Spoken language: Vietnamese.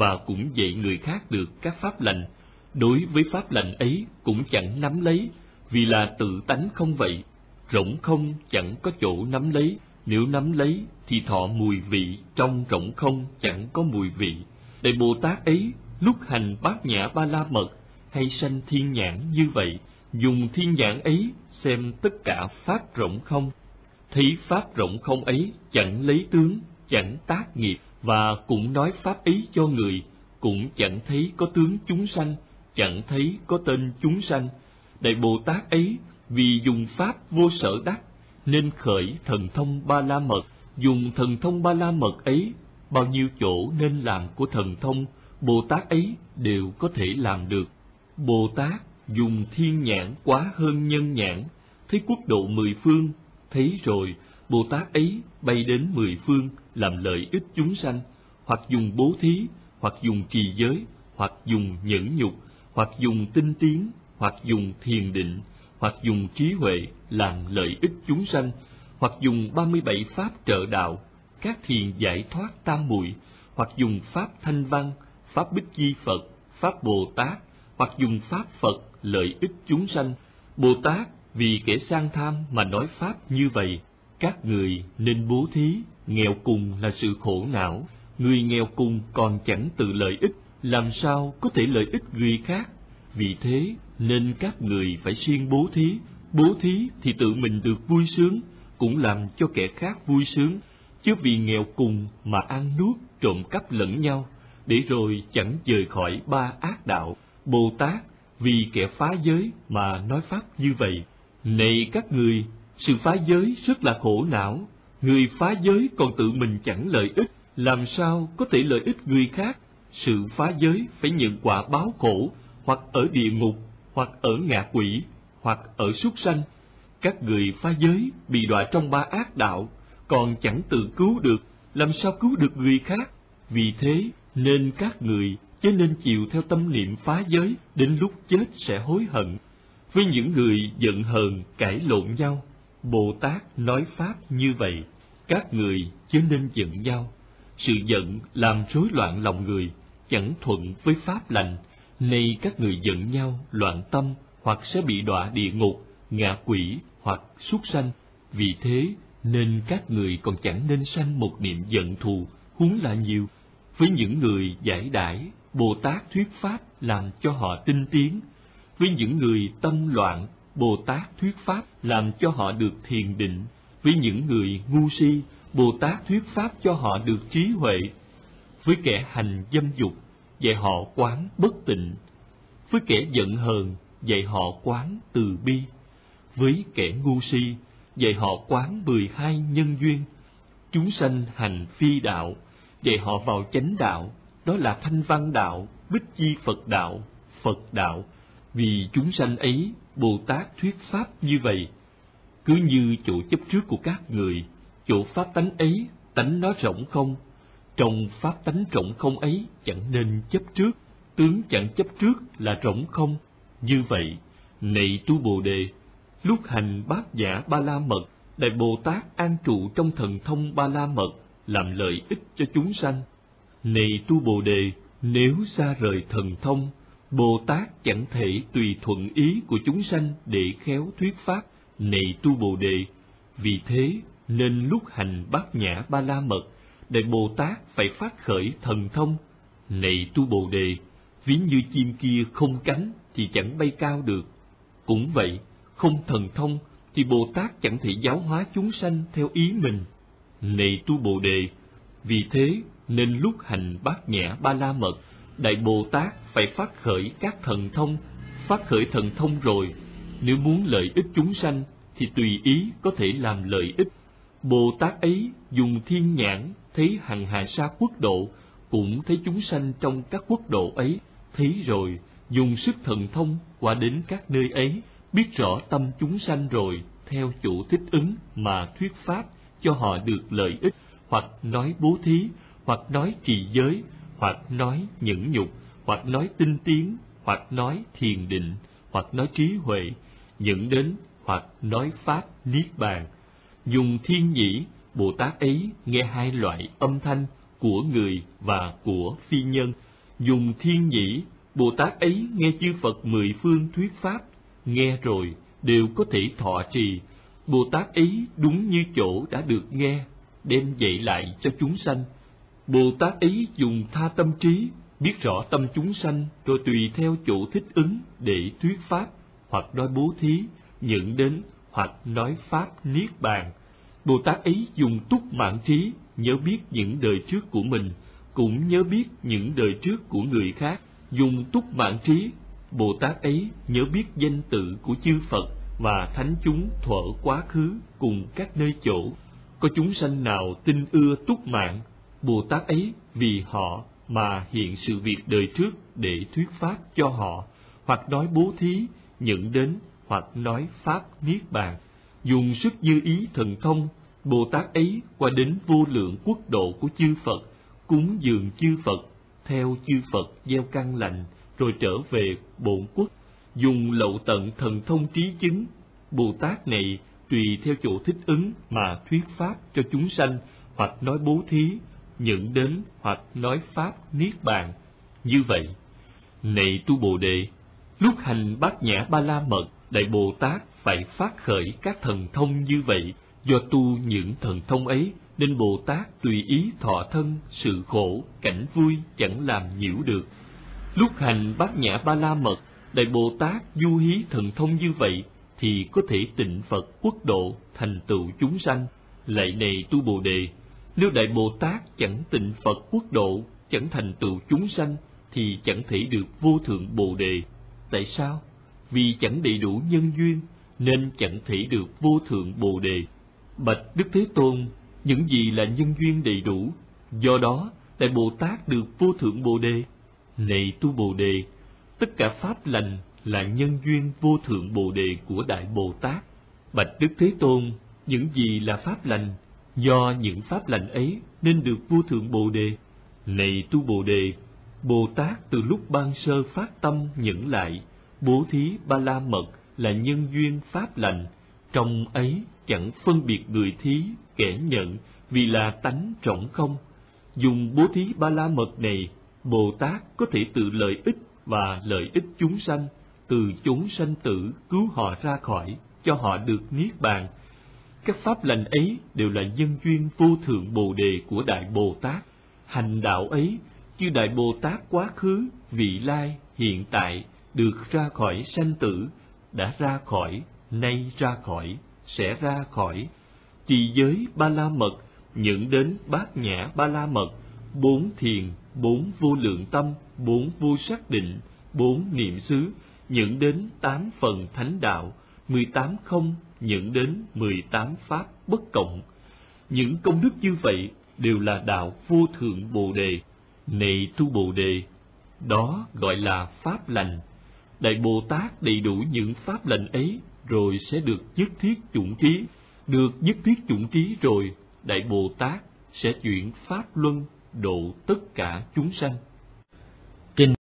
và cũng dạy người khác được các pháp lành. Đối với pháp lành ấy cũng chẳng nắm lấy, vì là tự tánh không vậy, rỗng không chẳng có chỗ nắm lấy, nếu nắm lấy thì thọ mùi vị trong rỗng không chẳng có mùi vị. Đại Bồ Tát ấy lúc hành Bát Nhã Ba La Mật hay sanh thiên nhãn như vậy, dùng thiên nhãn ấy xem tất cả pháp rỗng không, thấy pháp rỗng không ấy chẳng lấy tướng, chẳng tác nghiệp, và cũng nói pháp ấy cho người, cũng chẳng thấy có tướng chúng sanh, chẳng thấy có tên chúng sanh. Đại Bồ Tát ấy vì dùng pháp vô sở đắc nên khởi thần thông Ba La Mật, dùng thần thông Ba La Mật ấy, bao nhiêu chỗ nên làm của thần thông Bồ Tát ấy đều có thể làm được. Bồ Tát dùng thiên nhãn quá hơn nhân nhãn, thấy quốc độ 10 phương, thấy rồi Bồ Tát ấy bay đến 10 phương làm lợi ích chúng sanh, hoặc dùng bố thí, hoặc dùng trì giới, hoặc dùng nhẫn nhục, hoặc dùng tinh tiến, hoặc dùng thiền định, hoặc dùng trí huệ làm lợi ích chúng sanh, hoặc dùng 37 pháp trợ đạo, các thiền giải thoát tam muội, hoặc dùng pháp thanh văn, pháp Bích Chi Phật, pháp Bồ Tát, hoặc dùng pháp Phật lợi ích chúng sanh. Bồ Tát vì kẻ sang tham mà nói pháp như vậy. Các người nên bố thí, nghèo cùng là sự khổ não, người nghèo cùng còn chẳng tự lợi ích, làm sao có thể lợi ích người khác? Vì thế nên các người phải siêng bố thí thì tự mình được vui sướng, cũng làm cho kẻ khác vui sướng, chứ vì nghèo cùng mà ăn nuốt trộm cắp lẫn nhau, để rồi chẳng rời khỏi 3 ác đạo. Bồ Tát vì kẻ phá giới mà nói pháp như vậy. Này các người, sự phá giới rất là khổ não, người phá giới còn tự mình chẳng lợi ích, làm sao có thể lợi ích người khác? Sự phá giới phải nhận quả báo khổ, hoặc ở địa ngục, hoặc ở ngạ quỷ, hoặc ở súc sanh. Các người phá giới bị đọa trong 3 ác đạo, còn chẳng tự cứu được, làm sao cứu được người khác? Vì thế nên các người chớ nên chiều theo tâm niệm phá giới, đến lúc chết sẽ hối hận. Với những người giận hờn cãi lộn nhau, Bồ Tát nói pháp như vậy. Các người chớ nên giận nhau, sự giận làm rối loạn lòng người, chẳng thuận với pháp lành. Nay các người giận nhau loạn tâm, hoặc sẽ bị đọa địa ngục, ngạ quỷ, hoặc súc sanh. Vì thế nên các người còn chẳng nên sanh một niệm giận thù, huống là nhiều. Với những người giải đãi, Bồ Tát thuyết pháp làm cho họ tinh tiến. Với những người tâm loạn, Bồ Tát thuyết pháp làm cho họ được thiền định. Với những người ngu si, Bồ Tát thuyết pháp cho họ được trí huệ. Với kẻ hành dâm dục, dạy họ quán bất tịnh. Với kẻ giận hờn, dạy họ quán từ bi. Với kẻ ngu si, dạy họ quán 12 nhân duyên. Chúng sanh hành phi đạo, dạy họ vào chánh đạo, đó là thanh văn đạo, Bích Chi Phật đạo, Phật đạo. Vì chúng sanh ấy, Bồ Tát thuyết pháp như vậy. Cứ như chỗ chấp trước của các người, chỗ pháp tánh ấy, tánh nó rỗng không. Trong pháp tánh rỗng không ấy chẳng nên chấp trước, tướng chẳng chấp trước là rỗng không. Như vậy, này tu Bồ Đề, lúc hành Bát Nhã Ba La Mật, Đại Bồ Tát an trụ trong thần thông Ba La Mật, làm lợi ích cho chúng sanh. Này tu Bồ Đề, nếu xa rời thần thông, Bồ Tát chẳng thể tùy thuận ý của chúng sanh để khéo thuyết pháp. Này tu Bồ Đề, vì thế nên lúc hành Bát Nhã Ba La Mật, Đại Bồ Tát phải phát khởi thần thông. Này tu Bồ Đề, ví như chim kia không cánh thì chẳng bay cao được. Cũng vậy, không thần thông thì Bồ Tát chẳng thể giáo hóa chúng sanh theo ý mình. Này tu Bồ Đề, vì thế nên lúc hành Bát Nhã Ba La Mật, Đại Bồ Tát phải phát khởi các thần thông. Phát khởi thần thông rồi, nếu muốn lợi ích chúng sanh thì tùy ý có thể làm lợi ích. Bồ Tát ấy dùng thiên nhãn thấy hằng hà sa quốc độ, cũng thấy chúng sanh trong các quốc độ ấy, thấy rồi dùng sức thần thông qua đến các nơi ấy, biết rõ tâm chúng sanh rồi, theo chỗ thích ứng mà thuyết pháp cho họ được lợi ích, hoặc nói bố thí, hoặc nói trì giới, hoặc nói nhẫn nhục, hoặc nói tinh tiến, hoặc nói thiền định, hoặc nói trí huệ, dẫn đến hoặc nói pháp Niết Bàn. Dùng thiên nhĩ, Bồ Tát ấy nghe 2 loại âm thanh của người và của phi nhân, dùng thiên nhĩ, Bồ Tát ấy nghe chư Phật mười phương thuyết pháp, nghe rồi đều có thể thọ trì. Bồ Tát ấy đúng như chỗ đã được nghe, đem dạy lại cho chúng sanh. Bồ Tát ấy dùng tha tâm trí, biết rõ tâm chúng sanh, rồi tùy theo chỗ thích ứng để thuyết pháp, hoặc nói bố thí, nhận đến, hoặc nói pháp Niết Bàn. Bồ Tát ấy dùng túc mạng trí, nhớ biết những đời trước của mình, cũng nhớ biết những đời trước của người khác. Dùng túc mạng trí, Bồ Tát ấy nhớ biết danh tự của chư Phật và thánh chúng thuở quá khứ cùng các nơi chỗ. Có chúng sanh nào tin ưa túc mạng, Bồ Tát ấy vì họ mà hiện sự việc đời trước để thuyết pháp cho họ, hoặc nói bố thí, nhận đến, hoặc nói pháp Niết Bàn. Dùng sức dư ý thần thông, Bồ Tát ấy qua đến vô lượng quốc độ của chư Phật, cúng dường chư Phật, theo chư Phật gieo căn lành, rồi trở về bổn quốc. Dùng lậu tận thần thông trí chứng, Bồ Tát này tùy theo chỗ thích ứng mà thuyết pháp cho chúng sanh, hoặc nói bố thí, nhận đến, hoặc nói pháp Niết Bàn. Như vậy, này tu Bồ Đề, lúc hành Bát Nhã Ba La Mật, Đại Bồ Tát phải phát khởi các thần thông như vậy. Do tu những thần thông ấy nên Bồ Tát tùy ý thọ thân, sự khổ, cảnh vui chẳng làm nhiễu được. Lúc hành Bát Nhã Ba La Mật, Đại Bồ Tát du hí thần thông như vậy thì có thể tịnh Phật quốc độ, thành tựu chúng sanh. Lại này tu Bồ Đề, nếu Đại Bồ Tát chẳng tịnh Phật quốc độ, chẳng thành tựu chúng sanh thì chẳng thể được vô thượng Bồ Đề. Tại sao? Vì chẳng đầy đủ nhân duyên nên chẳng thể được vô thượng Bồ Đề. Bạch Đức Thế Tôn, những gì là nhân duyên đầy đủ, do đó Đại Bồ Tát được vô thượng Bồ Đề. Này tu Bồ Đề, tất cả pháp lành là nhân duyên vô thượng Bồ Đề của Đại Bồ Tát. Bạch Đức Thế Tôn, những gì là pháp lành, do những pháp lành ấy nên được vô thượng Bồ Đề. Này tu Bồ Đề, Bồ Tát từ lúc ban sơ phát tâm nhẫn lại, bố thí Ba La Mật là nhân duyên pháp lành, trong ấy chẳng phân biệt người thí, kẻ nhận, vì là tánh rỗng không. Dùng bố thí Ba La Mật này, Bồ Tát có thể tự lợi ích và lợi ích chúng sanh, từ chốn sanh tử cứu họ ra khỏi, cho họ được Niết Bàn. Các pháp lành ấy đều là nhân duyên vô thượng Bồ Đề của Đại Bồ Tát. Hành đạo ấy, chư Đại Bồ Tát quá khứ, vị lai, hiện tại, được ra khỏi sanh tử, đã ra khỏi, nay ra khỏi, sẽ ra khỏi. Trì giới Ba La Mật, nhận đến Bát Nhã Ba La Mật, 4 thiền, 4 vô lượng tâm, 4 vô xác định, 4 niệm xứ, nhận đến 8 phần thánh đạo, 18 không, nhận đến 18 pháp bất cộng. Những công đức như vậy đều là đạo vô thượng Bồ Đề. Này tu Bồ Đề, đó gọi là pháp lành. Đại Bồ Tát đầy đủ những pháp lành ấy rồi sẽ được nhất thiết chủng trí. Được nhất thiết chủng trí rồi, Đại Bồ Tát sẽ chuyển pháp luân độ tất cả chúng sanh.